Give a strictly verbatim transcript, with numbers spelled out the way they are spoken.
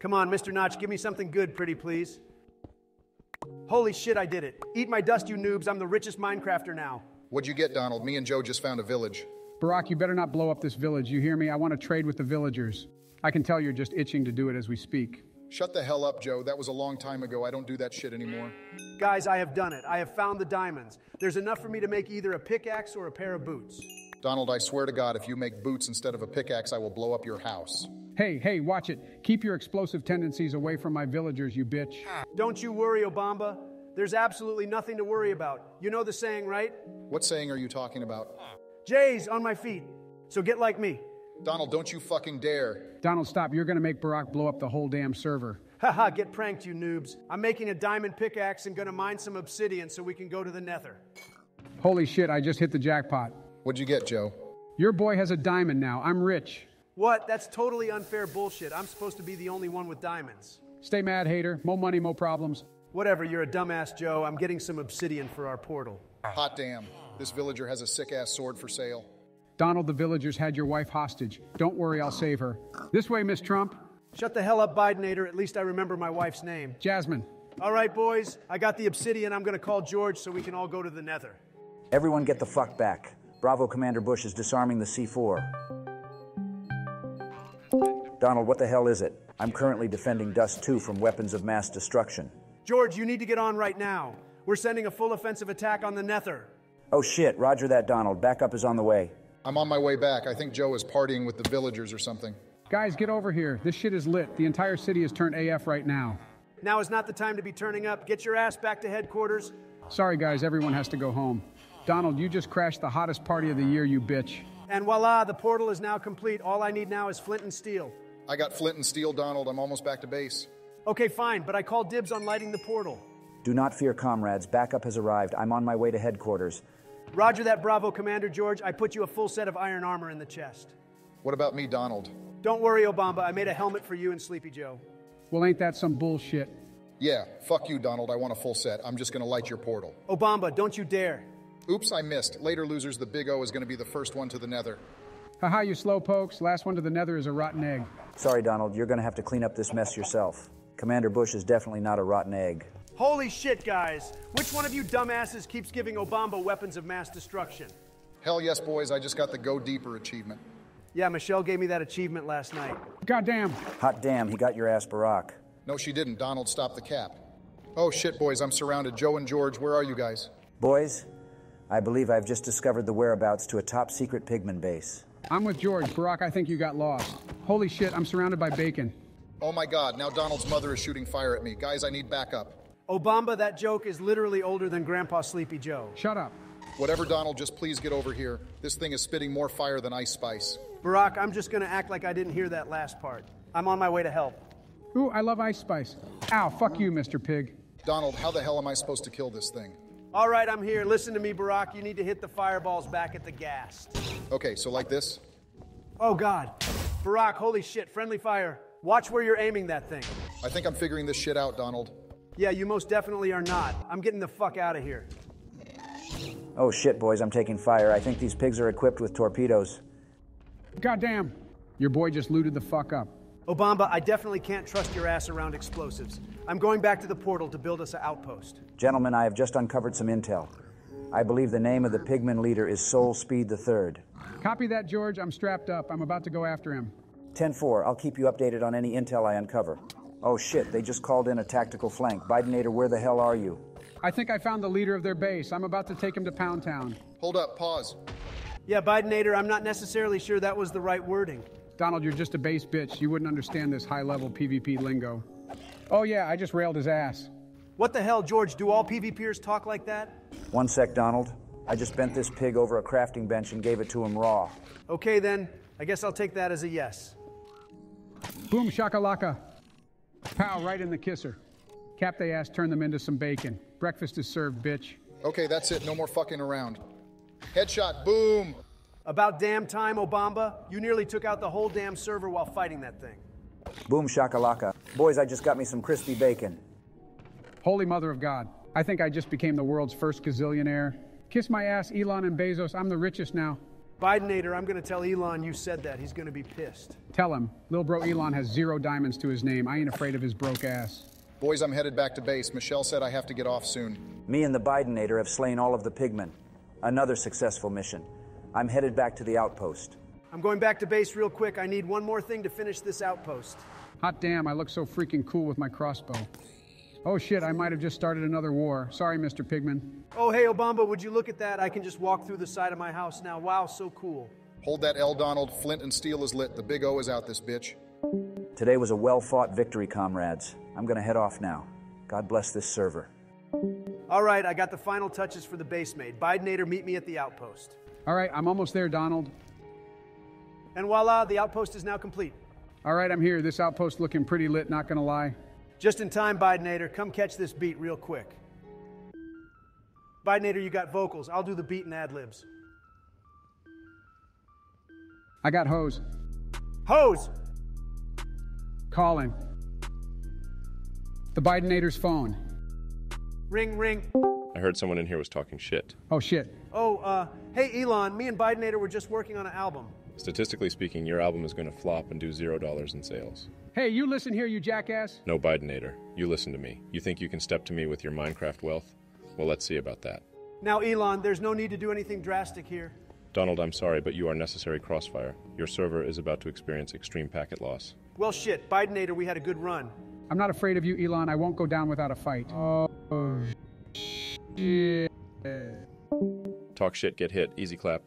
Come on, Mister Notch, give me something good, pretty please. Holy shit, I did it. Eat my dust, you noobs. I'm the richest Minecrafter now. What'd you get, Donald? Me and Joe just found a village. Barack, you better not blow up this village. You hear me? I want to trade with the villagers. I can tell you're just itching to do it as we speak. Shut the hell up, Joe. That was a long time ago. I don't do that shit anymore. Guys, I have done it. I have found the diamonds. There's enough for me to make either a pickaxe or a pair of boots. Donald, I swear to God, if you make boots instead of a pickaxe, I will blow up your house. Hey, hey, watch it. Keep your explosive tendencies away from my villagers, you bitch. Don't you worry, Obama. There's absolutely nothing to worry about. You know the saying, right? What saying are you talking about? Jay's on my feet, so get like me. Donald, don't you fucking dare. Donald, stop. You're going to make Barack blow up the whole damn server. Haha, get pranked, you noobs. I'm making a diamond pickaxe and going to mine some obsidian so we can go to the nether. Holy shit, I just hit the jackpot. What'd you get, Joe? Your boy has a diamond now. I'm rich. What? That's totally unfair bullshit. I'm supposed to be the only one with diamonds. Stay mad, hater. More money, more problems. Whatever, you're a dumbass, Joe. I'm getting some obsidian for our portal. Hot damn. This villager has a sick-ass sword for sale. Donald, the villagers had your wife hostage. Don't worry, I'll save her. This way, Miss Trump. Shut the hell up, Bidenator. At least I remember my wife's name. Jasmine. All right, boys. I got the obsidian. I'm going to call George so we can all go to the nether. Everyone get the fuck back. Bravo, Commander Bush is disarming the C four. Donald, what the hell is it? I'm currently defending Dust two from weapons of mass destruction. George, you need to get on right now. We're sending a full offensive attack on the nether. Oh, shit. Roger that, Donald. Backup is on the way. I'm on my way back. I think Joe is partying with the villagers or something. Guys, get over here. This shit is lit. The entire city is turned A F right now. Now is not the time to be turning up. Get your ass back to headquarters. Sorry, guys. Everyone has to go home. Donald, you just crashed the hottest party of the year, you bitch. And voila, the portal is now complete. All I need now is flint and steel. I got flint and steel, Donald. I'm almost back to base. Okay, fine, but I call dibs on lighting the portal. Do not fear, comrades. Backup has arrived. I'm on my way to headquarters. Roger that, Bravo, Commander George. I put you a full set of iron armor in the chest. What about me, Donald? Don't worry, Obama. I made a helmet for you and Sleepy Joe. Well, ain't that some bullshit? Yeah, fuck you, Donald. I want a full set. I'm just going to light your portal. Obama, don't you dare. Oops, I missed. Later, losers, the Big O is going to be the first one to the nether. Haha, you slowpokes. Last one to the nether is a rotten egg. Sorry, Donald. You're going to have to clean up this mess yourself. Commander Bush is definitely not a rotten egg. Holy shit, guys. Which one of you dumbasses keeps giving Obama weapons of mass destruction? Hell yes, boys. I just got the Go Deeper achievement. Yeah, Michelle gave me that achievement last night. Goddamn. Hot damn, he got your ass, Barack. No, she didn't. Donald, stop the cap. Oh, shit, boys. I'm surrounded. Joe and George, where are you guys? Boys, I believe I've just discovered the whereabouts to a top-secret pigman base. I'm with George. Barack, I think you got lost. Holy shit, I'm surrounded by bacon. Oh, my God. Now Donald's mother is shooting fire at me. Guys, I need backup. Obama, that joke is literally older than Grandpa Sleepy Joe. Shut up. Whatever, Donald, just please get over here. This thing is spitting more fire than ice spice. Barack, I'm just going to act like I didn't hear that last part. I'm on my way to help. Ooh, I love ice spice. Ow, fuck you, Mister Pig. Donald, how the hell am I supposed to kill this thing? All right, I'm here. Listen to me, Barack. You need to hit the fireballs back at the gas. Okay, so like this? Oh, God. Barack, holy shit, friendly fire. Watch where you're aiming that thing. I think I'm figuring this shit out, Donald. Yeah, you most definitely are not. I'm getting the fuck out of here. Oh shit, boys, I'm taking fire. I think these pigs are equipped with torpedoes. Goddamn. Your boy just looted the fuck up. Obama, I definitely can't trust your ass around explosives. I'm going back to the portal to build us an outpost. Gentlemen, I have just uncovered some intel. I believe the name of the pigman leader is Soul Speed the Third. Copy that, George. I'm strapped up. I'm about to go after him. ten four, I'll keep you updated on any intel I uncover. Oh shit, they just called in a tactical flank. Bidenator, where the hell are you? I think I found the leader of their base. I'm about to take him to Pound Town. Hold up, pause. Yeah, Bidenator, I'm not necessarily sure that was the right wording. Donald, you're just a base bitch. You wouldn't understand this high-level P v P lingo. Oh yeah, I just railed his ass. What the hell, George? Do all PvPers talk like that? One sec, Donald. I just bent this pig over a crafting bench and gave it to him raw. Okay then, I guess I'll take that as a yes. Boom shakalaka. Pow, right in the kisser. Cap they ass, turn them into some bacon. Breakfast is served, bitch. Okay, that's it. No more fucking around. Headshot, boom. About damn time, Obama. You nearly took out the whole damn server while fighting that thing. Boom shakalaka. Boys, I just got me some crispy bacon. Holy mother of God. I think I just became the world's first gazillionaire. Kiss my ass, Elon and Bezos. I'm the richest now. Bidenator, I'm going to tell Elon you said that. He's going to be pissed. Tell him. Little bro Elon has zero diamonds to his name. I ain't afraid of his broke ass. Boys, I'm headed back to base. Michelle said I have to get off soon. Me and the Bidenator have slain all of the pigmen. Another successful mission. I'm headed back to the outpost. I'm going back to base real quick. I need one more thing to finish this outpost. Hot damn, I look so freaking cool with my crossbow. Oh shit, I might have just started another war. Sorry, Mister Pigman. Oh hey, Obama, would you look at that? I can just walk through the side of my house now. Wow, so cool. Hold that L, Donald. Flint and steel is lit. The big O is out this bitch. Today was a well-fought victory, comrades. I'm gonna head off now. God bless this server. All right, I got the final touches for the base made. Bidenator, meet me at the outpost. All right, I'm almost there, Donald. And voila, the outpost is now complete. All right, I'm here. This outpost looking pretty lit, not gonna lie. Just in time, Bidenator. Come catch this beat real quick. Bidenator, you got vocals. I'll do the beat and ad-libs. I got hose. Hose! Calling. The Bidenator's phone. Ring, ring. I heard someone in here was talking shit. Oh, shit. Oh, uh, hey, Elon, me and Bidenator were just working on an album. Statistically speaking, your album is going to flop and do zero dollars in sales. Hey, you listen here, you jackass. No, Bidenator. You listen to me. You think you can step to me with your Minecraft wealth? Well, let's see about that. Now, Elon, there's no need to do anything drastic here. Donald, I'm sorry, but you are necessary crossfire. Your server is about to experience extreme packet loss. Well, shit, Bidenator, we had a good run. I'm not afraid of you, Elon. I won't go down without a fight. Oh, shit. Talk shit, get hit. Easy clap.